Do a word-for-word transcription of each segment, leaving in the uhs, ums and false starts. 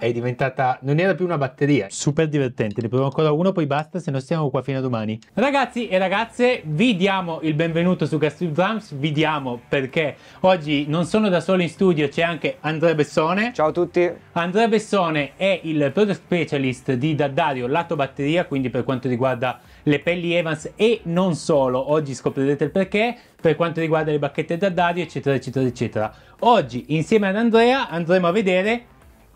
è diventata, non era più una batteria. Super divertente, ne provo ancora uno poi basta, se no stiamo qua fino a domani. Ragazzi e ragazze, vi diamo il benvenuto su GasTube Drums, vi diamo perché oggi non sono da solo in studio, c'è anche Andrea Bessone. Ciao a tutti. Andrea Bessone è il Product Specialist di D'Addario lato batteria, quindi per quanto riguarda le pelli Evans e non solo, oggi scoprirete il perché, per quanto riguarda le bacchette D'Addario eccetera eccetera eccetera. Oggi insieme ad Andrea andremo a vedere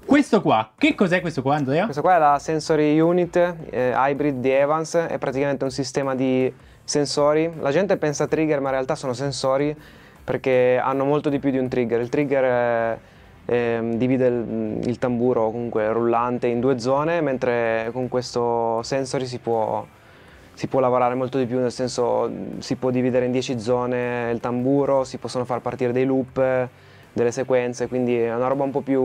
questo qua. Che cos'è questo qua, Andrea? Questo qua è la Sensory Unit eh, Hybrid di Evans, è praticamente un sistema di sensori. La gente pensa trigger ma in realtà sono sensori perché hanno molto di più di un trigger. Il trigger è Eh, divide il, il tamburo comunque rullante in due zone, mentre con questo sensory si può, si può lavorare molto di più, nel senso si può dividere in dieci zone il tamburo, si possono far partire dei loop, delle sequenze, quindi è una roba un po' più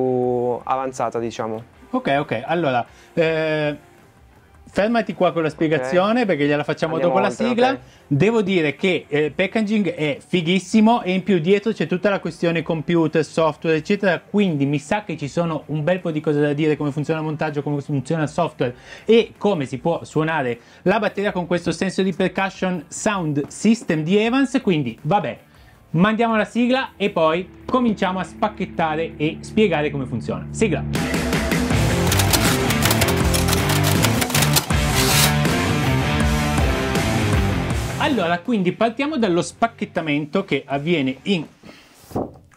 avanzata, diciamo. Ok, ok, allora eh, fermati qua con la spiegazione, okay, perché gliela facciamo Andiamo dopo oltre, la sigla. Okay. Devo dire che il eh, packaging è fighissimo e in più dietro c'è tutta la questione computer, software eccetera, quindi mi sa che ci sono un bel po' di cose da dire, come funziona il montaggio, come funziona il software e come si può suonare la batteria con questo Sensory Percussion Sound System di Evans. Quindi vabbè, mandiamo la sigla e poi cominciamo a spacchettare e spiegare come funziona. Sigla! Allora, quindi partiamo dallo spacchettamento che avviene in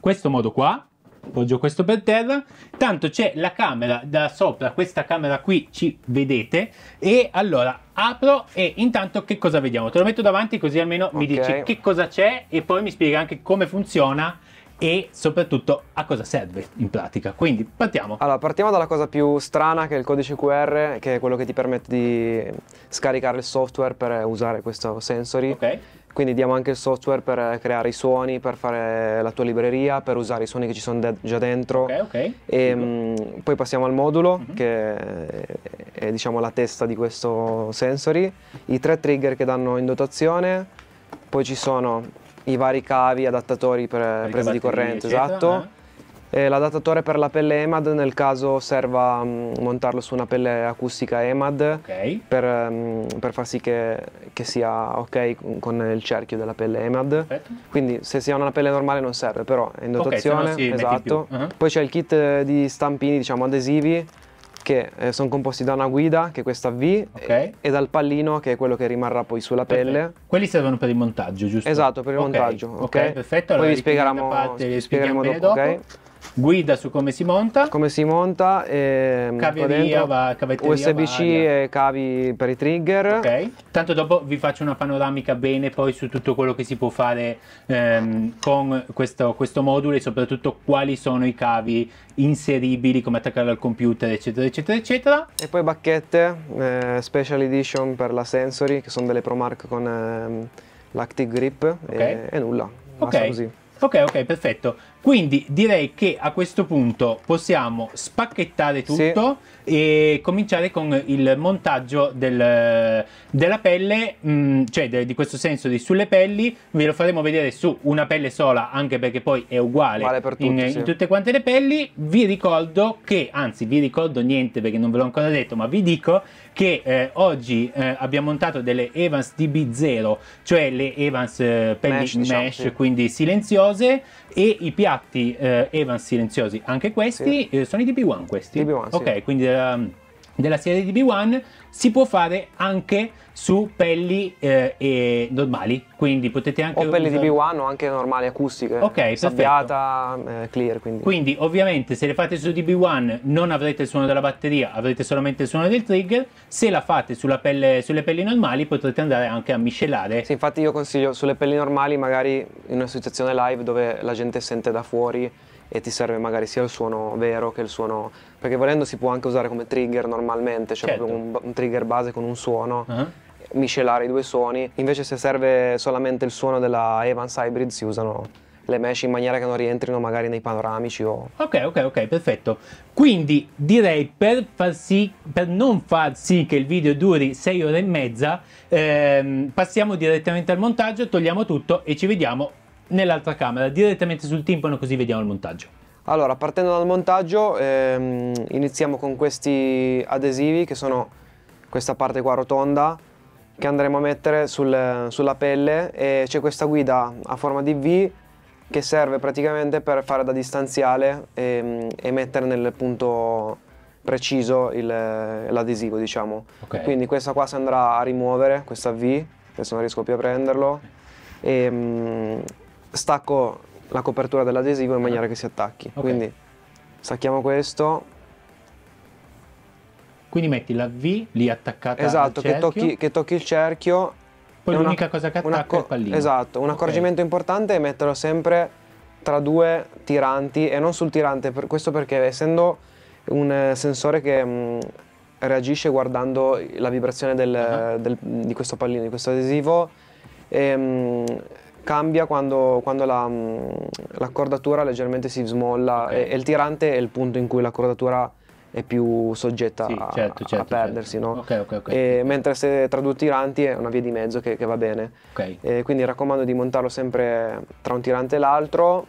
questo modo qua. Poggio questo per terra, tanto c'è la camera da sopra, questa camera qui ci vedete, e allora apro e intanto che cosa vediamo? Te lo metto davanti così almeno okay. Mi dici che cosa c'è e poi mi spiega anche come funziona e soprattutto a cosa serve in pratica. Quindi partiamo. Allora, partiamo dalla cosa più strana che è il codice Q R, che è quello che ti permette di scaricare il software per usare questo sensory. Ok. Quindi diamo anche il software per creare i suoni, per fare la tua libreria, per usare i suoni che ci sono de già dentro. Ok, ok. E, mh, poi passiamo al modulo, mm-hmm. che è, è diciamo la testa di questo sensory. I tre trigger che danno in dotazione, poi ci sono i vari cavi, adattatori per presa di corrente, eccetera, esatto. Eh. L'adattatore per la pelle E M A D nel caso serva mh, montarlo su una pelle acustica E M A D, okay. per, mh, per far sì che, che sia ok con il cerchio della pelle E M A D. Perfetto. Quindi se si ha una pelle normale non serve, però è in dotazione, okay, esatto. Uh-huh. Poi c'è il kit di stampini, diciamo adesivi, che eh, sono composti da una guida, che è questa V, okay. e dal pallino, che è quello che rimarrà poi sulla pelle. Perfetto. Quelli servono per il montaggio, giusto? Esatto, per il okay. montaggio. Ok, okay, perfetto. Allora poi vi spiegheremo, parte, vi spiegheremo dopo, dopo. Okay. Guida su come si monta. Come si monta. E caveria, va, cavetteria, U S B C varia. E cavi per i trigger. Ok. Tanto dopo vi faccio una panoramica bene poi su tutto quello che si può fare ehm, con questo, questo modulo e soprattutto quali sono i cavi inseribili, come attaccarlo al computer eccetera eccetera eccetera. E poi bacchette, eh, special edition per la sensory, che sono delle Promark con ehm, l'active grip, okay. e, e nulla, basta okay. così. Ok, ok, perfetto. Quindi direi che a questo punto possiamo spacchettare tutto, sì. e cominciare con il montaggio del, della pelle, mh, cioè de, di questo sensory sulle pelli. Ve lo faremo vedere su una pelle sola, anche perché poi è uguale vale per tutti, in, sì. in tutte quante le pelli. Vi ricordo che, anzi vi ricordo niente perché non ve l'ho ancora detto, ma vi dico che eh, oggi eh, abbiamo montato delle Evans D B zero, cioè le Evans eh, pelli mesh, diciamo, mesh sì. quindi silenziose, e i piatti Eh, Evans silenziosi anche questi, sì. eh, sono i D B uno questi? D B uno, ok, sì. quindi della, della serie D B uno si può fare anche su pelli eh, e normali, quindi potete anche o pelli usare... D B uno o anche normali acustiche, ok, sabbiata, eh, clear, quindi. Quindi ovviamente se le fate su D B uno non avrete il suono della batteria, avrete solamente il suono del trigger. Se la fate sulla pelle, sulle pelli normali potrete andare anche a miscelare. Sì, infatti io consiglio sulle pelli normali, magari in una situazione live dove la gente sente da fuori e ti serve magari sia il suono vero che il suono, perché volendo si può anche usare come trigger normalmente, cioè certo. un, un trigger base con un suono, uh-huh. miscelare i due suoni. Invece se serve solamente il suono della Evans Hybrid si usano le mesh in maniera che non rientrino magari nei panoramici o... Ok, ok, ok, perfetto. Quindi direi per far sì, per non far sì che il video duri sei ore e mezza, ehm, passiamo direttamente al montaggio, togliamo tutto e ci vediamo nell'altra camera, direttamente sul timpano, così vediamo il montaggio. Allora, partendo dal montaggio, ehm, iniziamo con questi adesivi, che sono questa parte qua rotonda che andremo a mettere sul, sulla pelle, e c'è questa guida a forma di V che serve praticamente per fare da distanziale e, e mettere nel punto preciso l'adesivo, diciamo. Okay. Quindi questa qua si andrà a rimuovere, questa V, adesso non riesco più a prenderlo, e mh, stacco la copertura dell'adesivo in maniera che si attacchi. Okay. Quindi stacchiamo questo. Quindi metti la V lì attaccata, esatto, al cerchio. Esatto, che tocchi, che tocchi il cerchio. Poi l'unica cosa che attacca è il pallino. Esatto, un accorgimento okay. importante è metterlo sempre tra due tiranti e non sul tirante, per questo perché essendo un sensore che mh, reagisce guardando la vibrazione del, uh-huh. del, di questo pallino, di questo adesivo, e, mh, cambia quando, quando la, mh, la cordatura leggermente si smolla, okay. e, e il tirante è il punto in cui la cordatura è più soggetta sì, a, certo, certo, a perdersi, certo. No? Okay, okay, okay. E, mentre se tra due tiranti è una via di mezzo che, che va bene, okay. e, quindi raccomando di montarlo sempre tra un tirante e l'altro,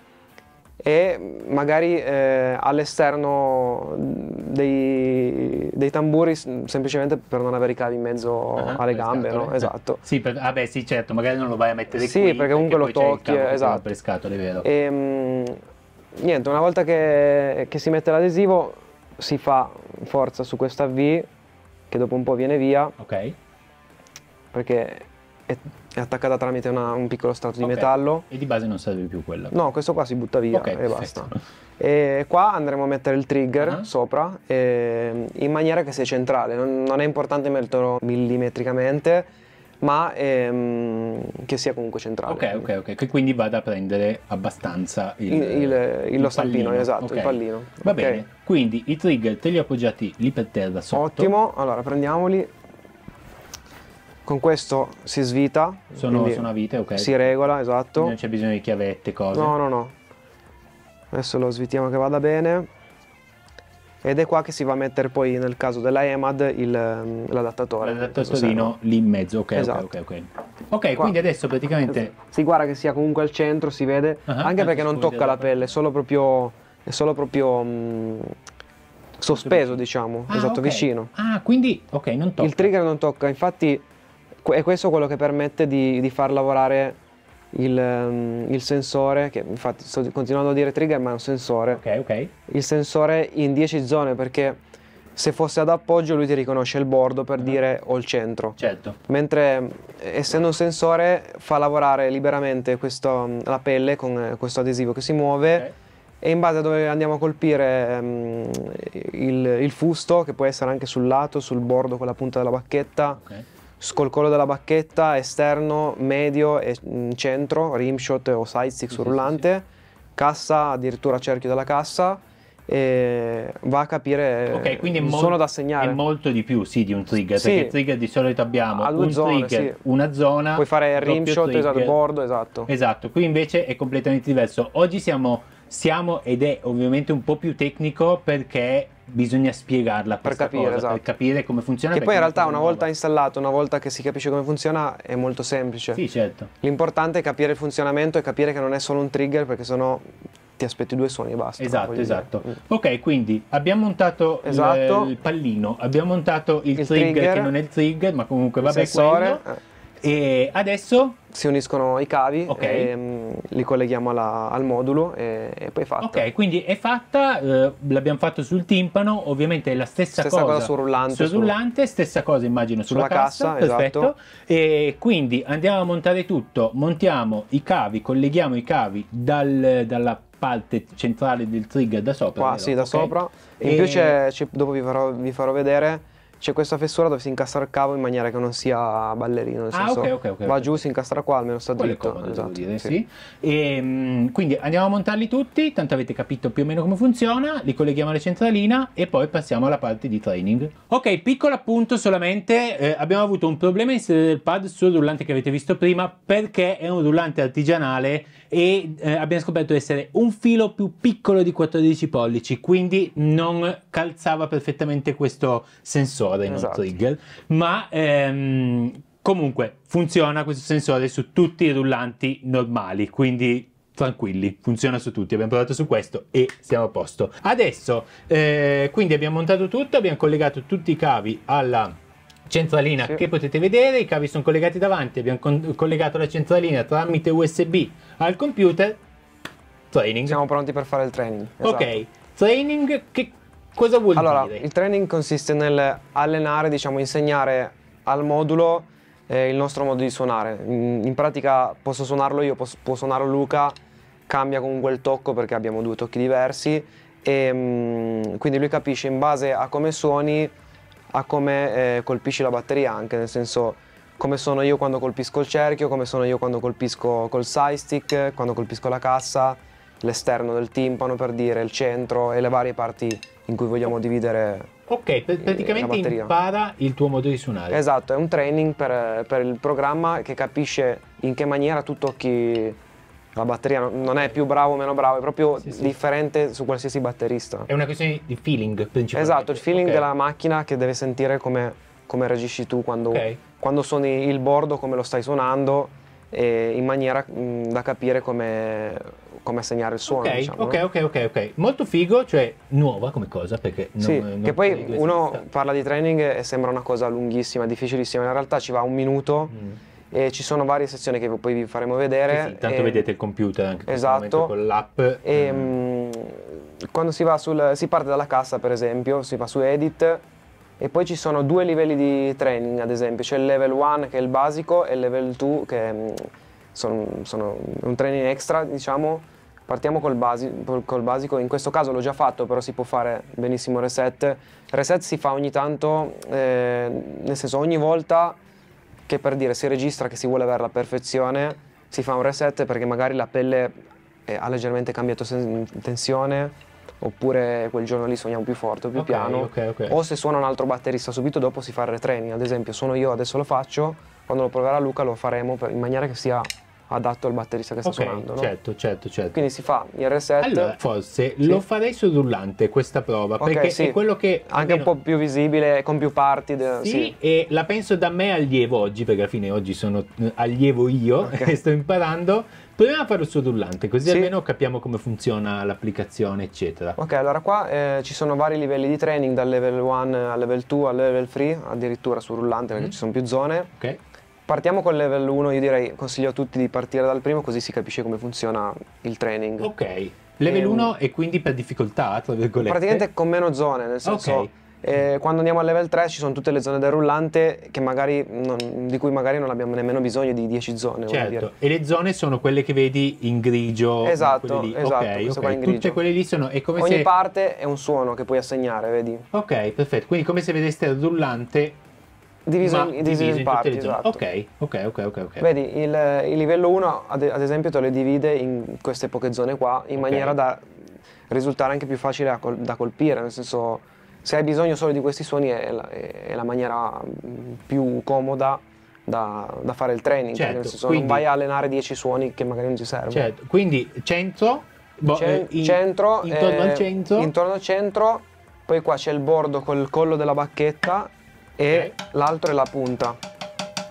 e magari eh, all'esterno dei, dei tamburi, semplicemente per non avere i cavi in mezzo ah, alle gambe, scatole, no? Esatto. Sì, per, ah beh, sì, certo, magari non lo vai a mettere sì, qui. Sì, perché comunque lo tocchi, esatto. Per scatole, vero. E, mh, niente, una volta che, che si mette l'adesivo, si fa forza su questa V, che dopo un po' viene via. Ok. Perché è attaccata tramite una, un piccolo strato di okay. metallo. E di base non serve più quella? No, questo qua si butta via okay, e perfetto. Basta. E qua andremo a mettere il trigger uh-huh. sopra, e, in maniera che sia centrale. Non, non è importante metterlo millimetricamente, ma ehm, che sia comunque centrale. Ok, quindi. ok, ok. Che quindi vada a prendere abbastanza il, il, il, il lo stampino, esatto, okay. il pallino. Va okay. bene, quindi i trigger te li appoggiati lì per terra sotto. Ottimo, allora prendiamoli. Con questo si svita, sono, sono a vite, ok. Si regola, esatto. Quindi non c'è bisogno di chiavette, cose. No, no, no. Adesso lo svitiamo che vada bene. Ed è qua che si va a mettere poi, nel caso della E M A D, l'adattatore. L'adattatore lì in mezzo, ok, esatto. ok, ok. Ok, okay quindi adesso praticamente... Si guarda che sia comunque al centro, si vede, uh-huh, anche perché non tocca la pelle, è solo proprio... È solo proprio mh, sospeso, diciamo, ah, esatto, okay. vicino. Ah, quindi, ok, non tocca. Il trigger non tocca, infatti... E questo è quello che permette di, di far lavorare il, il sensore, che infatti sto continuando a dire trigger ma è un sensore, okay, okay. il sensore in dieci zone, perché se fosse ad appoggio lui ti riconosce il bordo per uh-huh. dire o il centro, certo. mentre essendo un sensore fa lavorare liberamente questo, la pelle con questo adesivo che si muove okay. e in base a dove andiamo a colpire um, il, il fusto, che può essere anche sul lato, sul bordo con la punta della bacchetta, okay. col collo della bacchetta, esterno, medio e centro, rimshot o sidestick sì, su rullante, sì, sì. cassa, addirittura cerchio della cassa, e va a capire okay, quindi il suono da segnare. È molto di più sì, di un trigger, sì. perché il trigger di solito abbiamo un zone, trigger, sì. una zona, puoi fare il rimshot, esatto, il bordo, esatto. Esatto, qui invece è completamente diverso. Oggi siamo, siamo ed è ovviamente un po' più tecnico perché... Bisogna spiegarla per capire, cosa, esatto. per capire come funziona. Che poi in realtà una volta installato, una volta che si capisce come funziona, è molto semplice. Sì, certo. L'importante è capire il funzionamento e capire che non è solo un trigger, perché sennò ti aspetti due suoni e basta. Esatto, esatto. Dire. Ok, quindi abbiamo montato esatto. il pallino, abbiamo montato il, il trigger, trigger, che non è il trigger, ma comunque va bene quello. E adesso? Si uniscono i cavi okay. e um, li colleghiamo alla, al modulo e, e poi è fatta. Ok, quindi è fatta, eh, l'abbiamo fatto sul timpano, ovviamente è la stessa, stessa cosa, cosa sul rullante, sul rullante, stessa cosa immagino sulla, sulla cassa, cassa, perfetto. Esatto. E quindi andiamo a montare tutto, montiamo i cavi, colleghiamo i cavi dal, dalla parte centrale del trigger da sopra. Qua, sì, da okay. sopra. In e... più c'è, dopo vi farò, vi farò vedere... C'è questa fessura dove si incastra il cavo in maniera che non sia ballerino, nel senso ah, okay, okay, okay, va okay. giù, si incastra qua, almeno sta dritto. Comodo, esatto, dire, sì. Sì. E, quindi andiamo a montarli tutti, tanto avete capito più o meno come funziona, li colleghiamo alla centralina e poi passiamo alla parte di training. Ok, piccolo appunto solamente, eh, abbiamo avuto un problema a inserire il pad sul rullante che avete visto prima perché è un rullante artigianale e eh, abbiamo scoperto essere un filo più piccolo di quattordici pollici, quindi non calzava perfettamente questo sensore. Non esatto. trigger, ma ehm, comunque funziona questo sensore su tutti i rullanti normali, quindi tranquilli, funziona su tutti, abbiamo provato su questo e siamo a posto. Adesso eh, quindi abbiamo montato tutto, abbiamo collegato tutti i cavi alla centralina, sì, che potete vedere, i cavi sono collegati davanti, abbiamo collegato la centralina tramite U S B al computer. Training. Siamo pronti per fare il training. Esatto. Ok, training che cosa vuol allora, dire? Allora, il training consiste nel allenare, diciamo insegnare al modulo eh, il nostro modo di suonare. In, in pratica posso suonarlo io, posso, può suonarlo Luca, cambia comunque il tocco perché abbiamo due tocchi diversi e mh, quindi lui capisce in base a come suoni, a come eh, colpisci la batteria anche, nel senso come sono io quando colpisco il cerchio, come sono io quando colpisco col side stick, quando colpisco la cassa, l'esterno del timpano per dire, il centro e le varie parti in cui vogliamo dividere. Ok, praticamente impara il tuo modo di suonare. Esatto, è un training per, per il programma che capisce in che maniera tu tocchi la batteria, non è più bravo o meno bravo, è proprio sì, sì. differente su qualsiasi batterista. È una questione di feeling principalmente. Esatto, il feeling okay. della macchina che deve sentire come, come reagisci tu quando, okay. quando suoni il bordo, come lo stai suonando, e in maniera mh, da capire come... come assegnare il suono, okay, diciamo, ok, no? ok, ok, ok. Molto figo, cioè nuova come cosa, perché non, sì, non che poi uno parla di training e sembra una cosa lunghissima, difficilissima, in realtà ci va un minuto mm. e ci sono varie sezioni che poi vi faremo vedere. Sì, sì, tanto e... vedete il computer anche esatto. con l'app. E mm. quando si va sul, si parte dalla cassa per esempio, si va su edit e poi ci sono due livelli di training ad esempio, c'è il level uno che è il basico e il level due che è, sono, sono un training extra diciamo. Partiamo col, basi, col basico, in questo caso l'ho già fatto, però si può fare benissimo reset. Reset si fa ogni tanto, eh, nel senso ogni volta che per dire si registra che si vuole avere la perfezione, si fa un reset perché magari la pelle eh, ha leggermente cambiato tensione, oppure quel giorno lì suoniamo più forte o più okay, piano, okay, okay. o se suona un altro batterista subito dopo si fa il retraining, ad esempio sono io, adesso lo faccio, quando lo proverà Luca lo faremo per, in maniera che sia... adatto al batterista che sta okay, suonando, no? certo, certo, certo. Quindi si fa il reset. Allora, forse sì. lo farei sul rullante questa prova, okay, perché sì. è quello che... Anche almeno... un po' più visibile, con più parti. De... Sì, sì, e la penso da me allievo oggi, perché alla fine oggi sono allievo io okay. e sto imparando. Proviamo a farlo sul rullante, così sì. almeno capiamo come funziona l'applicazione, eccetera. Ok, allora qua eh, ci sono vari livelli di training, dal level uno al level due al level tre, addirittura sul rullante, perché mm. ci sono più zone. Ok. Partiamo col level uno, io direi consiglio a tutti di partire dal primo così si capisce come funziona il training. Ok, level uno e quindi per difficoltà, tra virgolette? Praticamente con meno zone, nel senso okay. eh, quando andiamo al level tre ci sono tutte le zone del rullante che magari non, di cui magari non abbiamo nemmeno bisogno di dieci zone. Certo, dire. E le zone sono quelle che vedi in grigio? Esatto, lì. esatto, okay, okay. In grigio. Tutte quelle lì sono... È come Ogni se... parte è un suono che puoi assegnare, vedi? Ok, perfetto, quindi come se vedeste il rullante... Diviso, in, diviso in, in parti, esatto. Ok, ok, ok, ok. Vedi, il, il livello uno ad, ad esempio te le divide in queste poche zone qua in okay. maniera da risultare anche più facile a col, da colpire, nel senso se hai bisogno solo di questi suoni è la, è la maniera più comoda da, da fare il training, certo, nel senso quindi, non vai a allenare dieci suoni che magari non ci servono. Certo, quindi centro, boh, Cent in, centro, intorno, eh, al centro. intorno al centro, poi qua c'è il bordo col collo della bacchetta e okay. l'altro è la punta,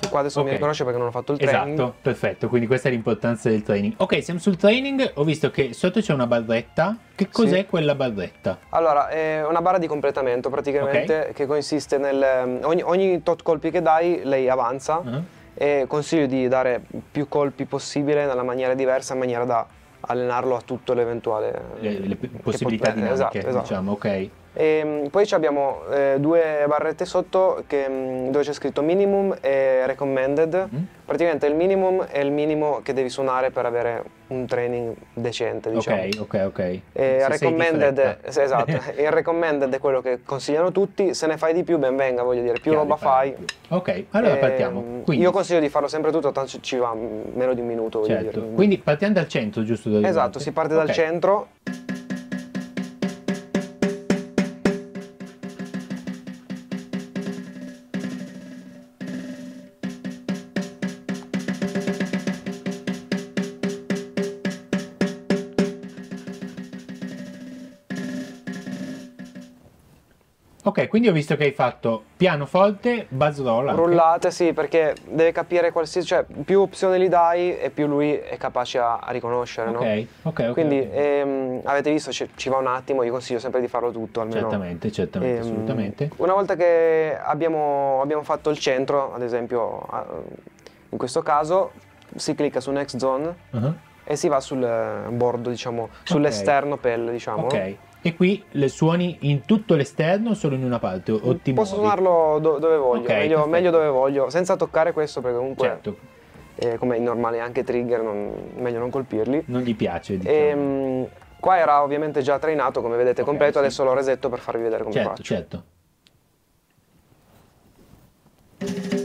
che qua adesso okay. mi riconosce perché non ho fatto il training. Esatto, perfetto, quindi questa è l'importanza del training. Ok, siamo sul training, ho visto che sotto c'è una barretta, che cos'è sì. quella barretta? Allora, è una barra di completamento praticamente, okay. che consiste nel... ogni, ogni tot colpi che dai, lei avanza, uh-huh. e consiglio di dare più colpi possibile nella maniera diversa, in maniera da allenarlo a tutto l'eventuale... Le, le possibilità dinamiche, esatto, esatto. diciamo, ok. E poi abbiamo eh, due barrette sotto che, dove c'è scritto minimum e recommended. Mm. Praticamente il minimum è il minimo che devi suonare per avere un training decente, diciamo. Ok, ok, ok. E se recommended, se, esatto, il recommended è quello che consigliano tutti, se ne fai di più ben venga, voglio dire, più Chiaro, roba fai. Più. Ok, allora e, partiamo. Quindi. Io consiglio di farlo sempre tutto, tanto ci va meno di un minuto, voglio certo. dire. Quindi partiamo dal centro, giusto? Esatto, durante. si parte okay. dal centro. Ok, quindi ho visto che hai fatto pianoforte, bassroll. Rullate, sì, perché deve capire qualsiasi, cioè più opzione gli dai e più lui è capace a, a riconoscere, okay, no? Ok, ok. Quindi okay. Ehm, avete visto, ci, ci va un attimo, io consiglio sempre di farlo tutto almeno. Certamente, certamente, ehm, assolutamente. Una volta che abbiamo, abbiamo fatto il centro, ad esempio in questo caso, si clicca su Next Zone uh-huh. e si va sul bordo, diciamo, sull'esterno okay. pelle, diciamo. Ok. E qui le suoni in tutto l'esterno, solo in una parte? O ti Posso muovi? suonarlo do dove voglio, okay, meglio, meglio dove voglio, senza toccare questo, perché comunque, certo. eh, come è normale, anche trigger, non, meglio non colpirli. Non gli piace, diciamo. E, qua era ovviamente già trainato, come vedete, okay, completo, sì. Adesso lo resetto per farvi vedere come certo, faccio. Certo, certo.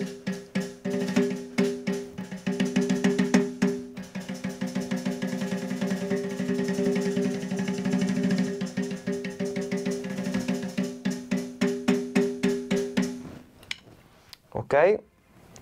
Ok,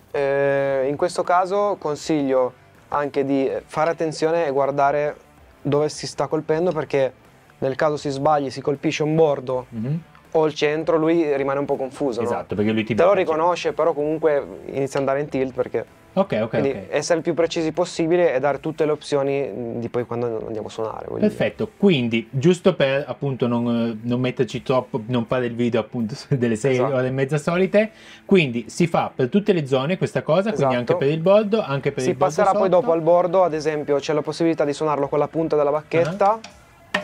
eh, in questo caso consiglio anche di fare attenzione e guardare dove si sta colpendo, perché nel caso si sbagli, si colpisce un bordo mm-hmm. o il centro, lui rimane un po' confuso. Esatto, no? Perché lui ti Te lo riconosce, però comunque inizia ad andare in tilt, perché okay, okay, quindi okay. essere il più precisi possibile e dare tutte le opzioni di poi quando andiamo a suonare. Perfetto, dire. Quindi giusto per appunto non, non metterci troppo, non fare il video appunto delle sei esatto. ore e mezza solite, quindi si fa per tutte le zone questa cosa, esatto. quindi anche per il bordo, anche per si il bordo Si passerà sotto. Poi dopo al bordo, ad esempio c'è la possibilità di suonarlo con la punta della bacchetta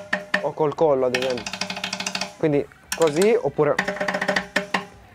uh-huh. o col collo, ad esempio, quindi così oppure...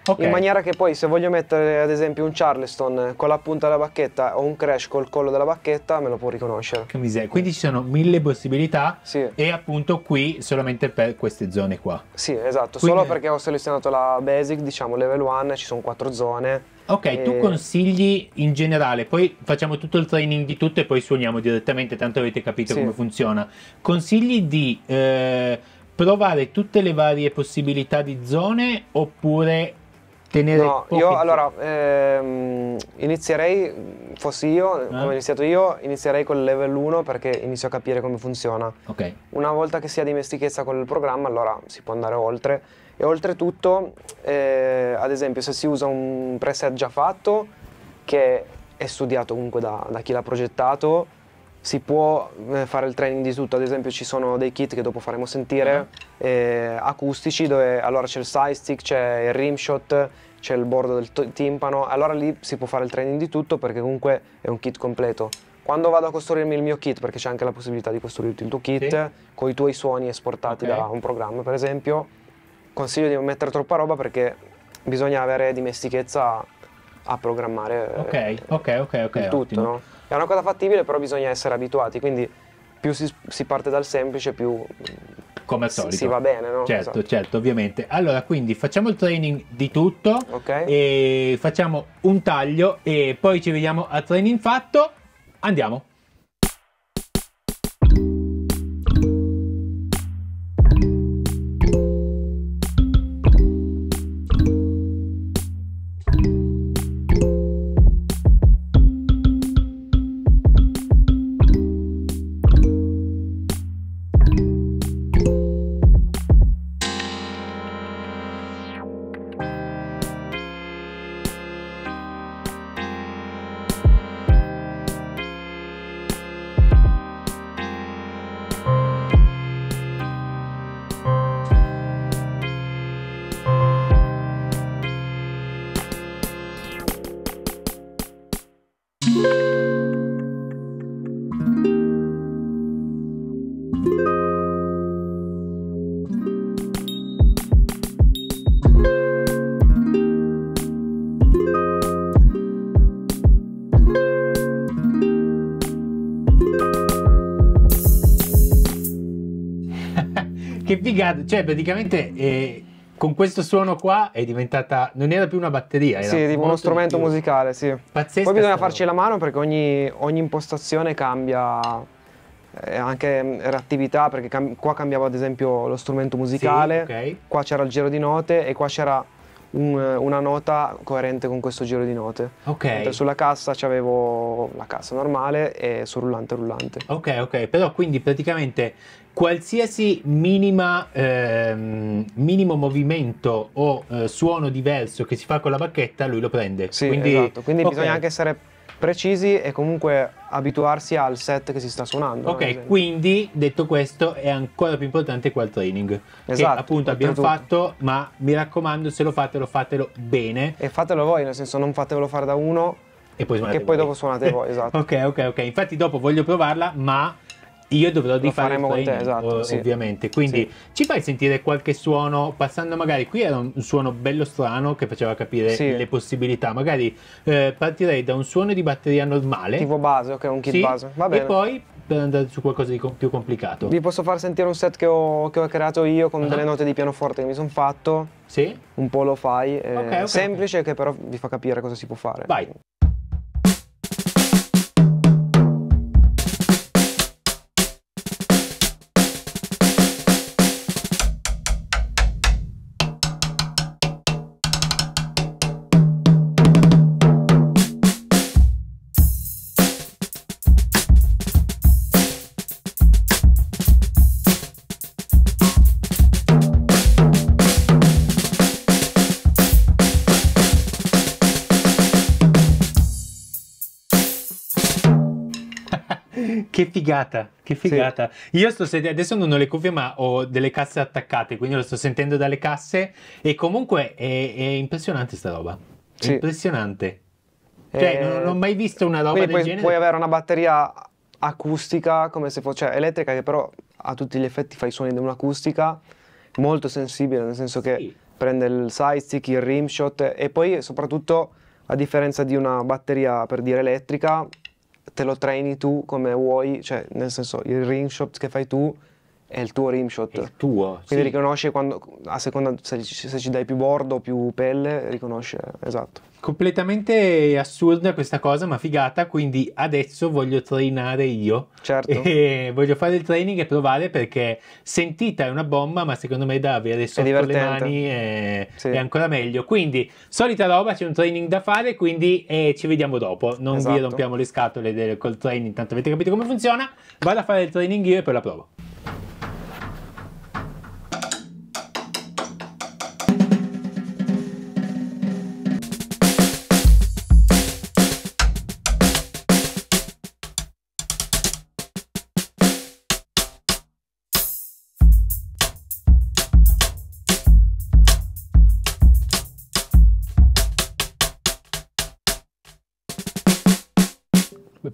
Okay. In maniera che poi se voglio mettere ad esempio un charleston con la punta della bacchetta o un crash col collo della bacchetta, me lo può riconoscere. Che miseria, quindi ci sono mille possibilità sì. e appunto qui solamente per queste zone qua. Sì, esatto, quindi... solo perché ho selezionato la basic, diciamo level uno, ci sono quattro zone. Ok, e... tu consigli in generale, poi facciamo tutto il training di tutto e poi suoniamo direttamente, tanto avete capito sì. come funziona. Consigli di... Eh, provare tutte le varie possibilità di zone oppure... Tenere no, io allora ehm, inizierei, fossi io, eh. come ho iniziato io, inizierei col level uno perché inizio a capire come funziona. Okay. Una volta che si ha dimestichezza con il programma, allora si può andare oltre. E oltretutto, eh, ad esempio, se si usa un preset già fatto, che è studiato comunque da, da chi l'ha progettato, si può fare il training di tutto. Ad esempio ci sono dei kit che dopo faremo sentire uh-huh. eh, acustici, dove allora c'è il side stick, c'è il rimshot, c'è il bordo del timpano, allora lì si può fare il training di tutto perché comunque è un kit completo. Quando vado a costruirmi il mio kit, perché c'è anche la possibilità di costruirti il tuo kit sì. con i tuoi suoni esportati okay. da un programma, per esempio, consiglio di non mettere troppa roba perché bisogna avere dimestichezza a programmare okay, okay, okay, okay, il tutto, no? È una cosa fattibile, però bisogna essere abituati, quindi più si, si parte dal semplice, più come al solito. Si, si va bene, no? Certo, esatto. certo, ovviamente. Allora, quindi facciamo il training di tutto, okay. e facciamo un taglio e poi ci vediamo al training fatto, andiamo! Che figata, cioè praticamente eh, con questo suono qua è diventata, non era più una batteria, era sì, tipo uno strumento musicale, sì. Pazzesco. Poi bisogna farci la mano perché ogni, ogni impostazione cambia eh, anche reattività, perché cam qua cambiava ad esempio lo strumento musicale, sì, okay. qua c'era il giro di note e qua c'era un, una nota coerente con questo giro di note. Ok. Mentre sulla cassa c'avevo la cassa normale e sul rullante rullante. Ok, ok, però quindi praticamente qualsiasi minima, ehm, minimo movimento o eh, suono diverso che si fa con la bacchetta lui lo prende. Sì, quindi, esatto. Quindi okay, bisogna anche essere precisi e comunque abituarsi al set che si sta suonando. Ok, quindi detto questo è ancora più importante qua il training, esatto, che appunto abbiamo fatto, ma mi raccomando, se lo fate lo fatelo bene e fatelo voi, nel senso non fatevelo fare da uno e poi che poi voi. dopo suonate voi, esatto. Ok, ok, ok, infatti dopo voglio provarla, ma io dovrò rifare il training, te, esatto, sì. ovviamente. Quindi sì, ci fai sentire qualche suono, passando magari, qui era un suono bello strano che faceva capire sì. le possibilità. Magari eh, partirei da un suono di batteria normale, tipo base, ok, un kit sì. base, va bene. E poi per andare su qualcosa di più complicato. Vi posso far sentire un set che ho, che ho creato io con uh-huh. delle note di pianoforte che mi sono fatto, sì. un po' lo fai, eh, okay, okay, semplice okay. che però vi fa capire cosa si può fare. Vai. Che figata, che figata. Sì. Io sto sentendo, adesso non ho le cuffie ma ho delle casse attaccate, quindi lo sto sentendo dalle casse e comunque è, è impressionante sta roba, è sì. impressionante. E... Cioè non, non ho mai visto una roba quindi del puoi, genere. Puoi avere una batteria acustica, come se fosse, cioè elettrica, che però a tutti gli effetti fa i suoni di un'acustica, molto sensibile, nel senso che sì. prende il side stick, il rim shot e poi soprattutto a differenza di una batteria per dire elettrica, te lo traini tu come vuoi, cioè nel senso il rimshot che fai tu è il tuo rimshot. È il tuo, quindi sì. riconosce quando, a seconda se, se ci dai più bordo o più pelle, riconosce, esatto. Completamente assurda questa cosa, ma figata, quindi adesso voglio trainare io. Certo. E voglio fare il training e provare perché sentita è una bomba, ma secondo me da avere sotto le mani è, sì. è ancora meglio. Quindi, solita roba, c'è un training da fare, quindi eh, ci vediamo dopo. Non esatto. vi rompiamo le scatole del, col training, tanto avete capito come funziona. Vado a fare il training io e poi la provo.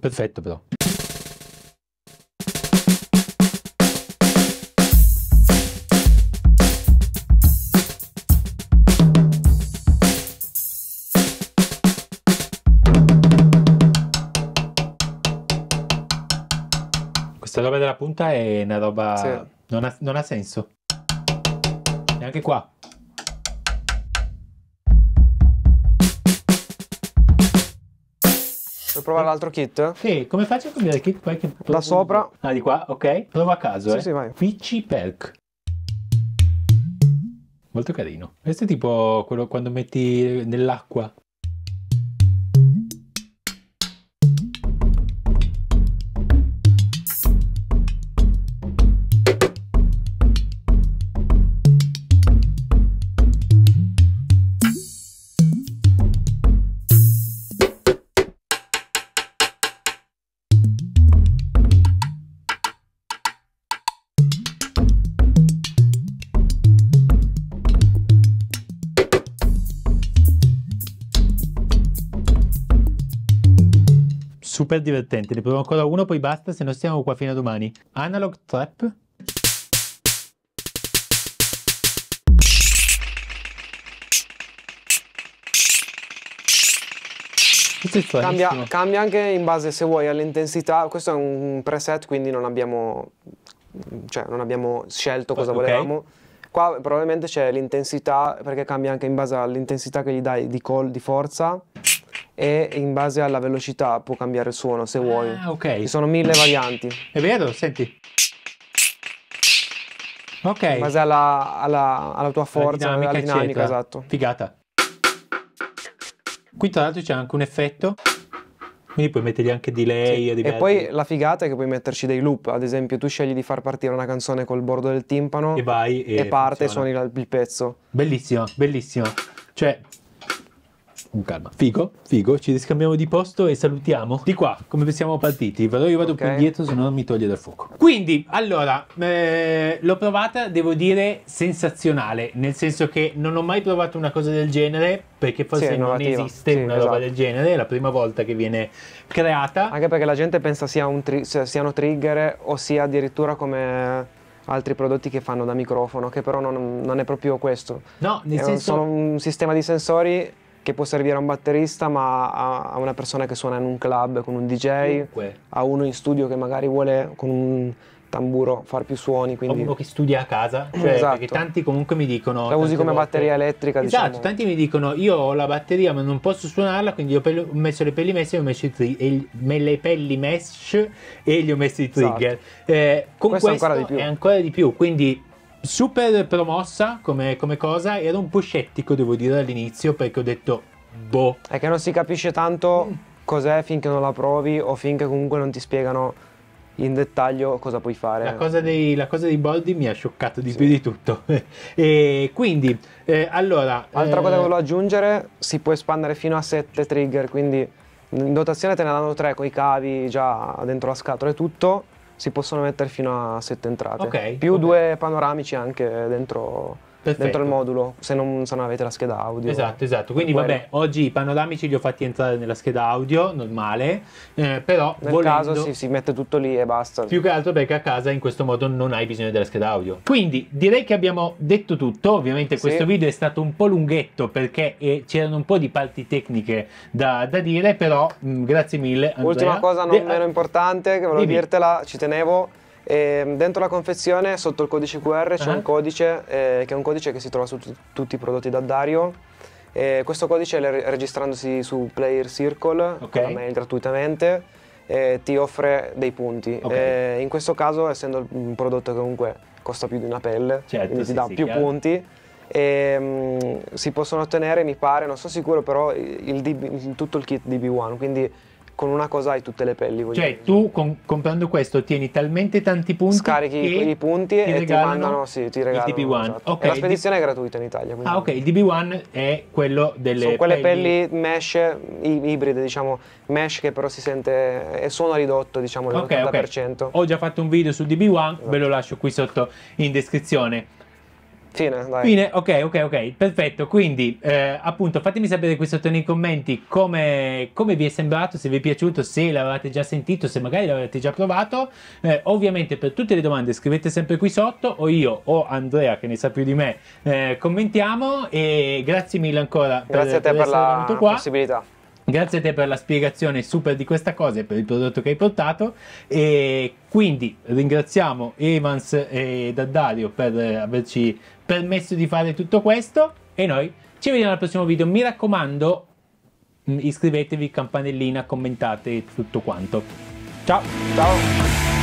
Perfetto però. Questa roba della punta è una roba... Sì. Non ha, non ha senso. Neanche qua. Provare l'altro kit? Sì, come faccio a cambiare il kit? Qua che da sopra. Ah, di qua, ok. Provo a caso, sì, eh. Sì, vai. P C Perk. Molto carino. Questo è tipo quello quando metti nell'acqua. Super divertente, ne provo ancora uno poi basta, se no stiamo qua fino a domani. Analog Trap. Questo è cambia, cambia anche in base se vuoi all'intensità, questo è un preset quindi non abbiamo, cioè, non abbiamo scelto cosa okay. volevamo. Qua probabilmente c'è l'intensità perché cambia anche in base all'intensità che gli dai di call, di forza. E in base alla velocità può cambiare il suono se ah, vuoi. Okay. Ci sono mille varianti. È vero, senti. Ok. In base alla, alla, alla tua forza, alla dinamica, alla dinamica esatto. Figata. Qui tra l'altro c'è anche un effetto Quindi puoi mettergli anche delay. Sì. E diversi. Poi la figata è che puoi metterci dei loop. Ad esempio tu scegli di far partire una canzone col bordo del timpano e vai e, e parte funziona. E suoni il pezzo. Bellissima, bellissima. Cioè, con calma. Figo, figo, ci scambiamo di posto e salutiamo. Di qua, come siamo partiti. Vado, io vado okay. più indietro, se no mi toglie dal fuoco. Quindi, allora, eh, l'ho provata, devo dire, sensazionale. Nel senso che non ho mai provato una cosa del genere, perché forse sì, non esiste sì, una esatto. roba del genere. È la prima volta che viene creata. Anche perché la gente pensa sia un tri siano trigger o sia addirittura come... altri prodotti che fanno da microfono, che però non, non è proprio questo. No, nel è senso... sono un sistema di sensori che può servire a un batterista, ma a, a una persona che suona in un club con un D J, dunque. A uno in studio che magari vuole con un tamburo far più suoni, quindi... o uno che studia a casa, cioè, esatto. perché tanti comunque mi dicono... la usi come volte... batteria elettrica, esatto, diciamo. Tanti mi dicono, io ho la batteria ma non posso suonarla, quindi ho messo le pelli mesh e ho messo i tri... le pelli mesh e gli ho messo i trigger. Esatto. Eh, con questo, questo è, ancora di più. è ancora di più, quindi... super promossa come, come cosa. Ero un po' scettico, devo dire, all'inizio, perché ho detto boh. È che non si capisce tanto cos'è finché non la provi o finché comunque non ti spiegano in dettaglio cosa puoi fare. La cosa dei, la cosa dei bordi mi ha scioccato di sì. più di tutto. E quindi, eh, allora... altra cosa eh... che volevo aggiungere, si può espandere fino a sette trigger, quindi in dotazione te ne danno tre con i cavi già dentro la scatola e tutto. Si possono mettere fino a sette entrate, okay, più okay. due panoramici anche dentro, dentro il modulo, se non, se non avete la scheda audio. Esatto, esatto, quindi vabbè, era. oggi i panoramici li ho fatti entrare nella scheda audio, normale, eh, però nel volendo, caso si, si mette tutto lì e basta. Più che altro perché a casa in questo modo non hai bisogno della scheda audio. Quindi direi che abbiamo detto tutto, ovviamente questo sì. video è stato un po' lunghetto perché eh, c'erano un po' di parti tecniche da, da dire, però mh, grazie mille Andrea. Ultima cosa non De meno importante, che volevo dirtela, ci tenevo. E dentro la confezione, sotto il codice Q R, c'è uh-huh. un codice eh, che è un codice che si trova su tutti i prodotti D'Addario. E questo codice, registrandosi su Player Circle, okay. per me gratuitamente, eh, ti offre dei punti. Okay. E in questo caso, essendo un prodotto che comunque costa più di una pelle, certo, quindi sì, ti dà sì, più chiaro. punti. E, um, si possono ottenere, mi pare, non sono sicuro, però il D B, tutto il kit D B uno. Quindi con una cosa hai tutte le pelli. Cioè dire. tu con, comprando questo ottieni talmente tanti punti, scarichi i punti ti e ti mandano sì, ti regalano il D B uno. Esatto. Okay, la spedizione D... è gratuita in Italia. Ah ok, il D B uno è quello delle sono quelle pelli, pelli mesh ibride, diciamo mesh che però si sente e suono ridotto, diciamo l'ottanta per cento. Okay, okay. Ho già fatto un video sul D B uno, esatto. ve lo lascio qui sotto in descrizione. Fine, dai. Fine, ok, ok, ok, perfetto. Quindi, eh, appunto, fatemi sapere qui sotto nei commenti come, come vi è sembrato, se vi è piaciuto, se l'avete già sentito, se magari l'avete già provato. Eh, ovviamente, per tutte le domande scrivete sempre qui sotto, o io o Andrea, che ne sa più di me, eh, commentiamo. E grazie mille ancora grazie per, a te per, per essere venuto qua. Possibilità. Grazie a te per la spiegazione super di questa cosa e per il prodotto che hai portato, e quindi ringraziamo Evans e D'Addario per averci permesso di fare tutto questo e noi ci vediamo al prossimo video. Mi raccomando, iscrivetevi, campanellina, commentate tutto quanto. Ciao! Ciao!